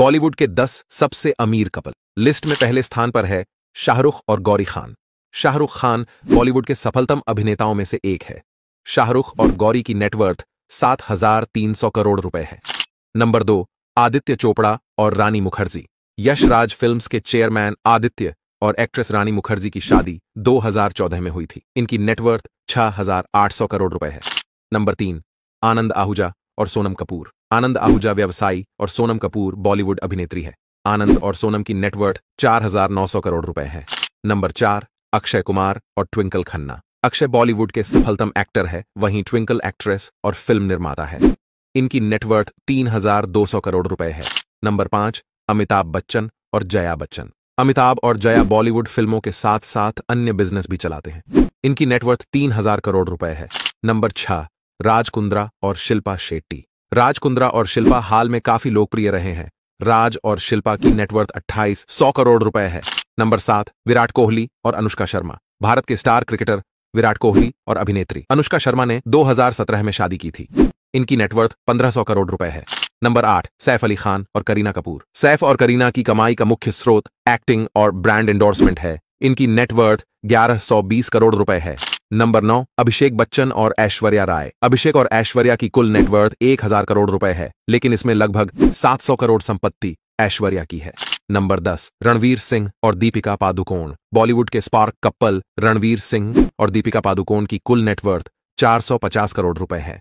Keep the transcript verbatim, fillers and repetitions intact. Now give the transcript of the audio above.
बॉलीवुड के दस सबसे अमीर कपल। लिस्ट में पहले स्थान पर है शाहरुख और गौरी खान। शाहरुख खान बॉलीवुड के सफलतम अभिनेताओं में से एक है। शाहरुख और गौरी की नेटवर्थ सात हजार तीन सौ करोड़ रुपए है। नंबर दो, आदित्य चोपड़ा और रानी मुखर्जी। यशराज फिल्म्स के चेयरमैन आदित्य और एक्ट्रेस रानी मुखर्जी की शादी दो हजार चौदह में हुई थी। इनकी नेटवर्थ छह हजार आठ सौ करोड़ रुपए है। नंबर तीन, आनंद आहूजा और सोनम कपूर। आनंद आहूजा व्यवसायी और सोनम कपूर बॉलीवुड अभिनेत्री है। आनंद और सोनम की नेटवर्थ चार हजार नौ सौ करोड़ रुपए है। नंबर चार, अक्षय कुमार और ट्विंकल खन्ना। अक्षय बॉलीवुड के सफलतम एक्टर है, वहीं ट्विंकल एक्ट्रेस और फिल्म निर्माता है। इनकी नेटवर्थ तीन हजार दो सौ करोड़ रुपए है। नंबर पांच, अमिताभ बच्चन और जया बच्चन। अमिताभ और जया बॉलीवुड फिल्मों के साथ साथ अन्य बिजनेस भी चलाते हैं। इनकी नेटवर्थ तीन हजार करोड़ रुपए है। नंबर छह, राजकुंद्रा और शिल्पा शेट्टी। राजकुंद्रा और शिल्पा हाल में काफी लोकप्रिय रहे हैं। राज और शिल्पा की नेटवर्थ अट्ठाईस सौ करोड़ रुपए है। नंबर सात, विराट कोहली और अनुष्का शर्मा। भारत के स्टार क्रिकेटर विराट कोहली और अभिनेत्री अनुष्का शर्मा ने दो हजार सत्रह में शादी की थी। इनकी नेटवर्थ पंद्रह सौ करोड़ रुपए है। नंबर आठ, सैफ अली खान और करीना कपूर। सैफ और करीना की कमाई का मुख्य स्रोत एक्टिंग और ब्रांड एंडोर्समेंट है। इनकी नेटवर्थ ग्यारह सौ बीस करोड़ रुपए है। नंबर नौ, अभिषेक बच्चन और ऐश्वर्या राय। अभिषेक और ऐश्वर्या की कुल नेटवर्थ एक हजार करोड़ रुपए है, लेकिन इसमें लगभग सात सौ करोड़ संपत्ति ऐश्वर्या की है। नंबर दस, रणवीर सिंह और दीपिका पादुकोण। बॉलीवुड के स्पार्क कपल रणवीर सिंह और दीपिका पादुकोण की कुल नेटवर्थ चार सौ पचास करोड़ रुपए है।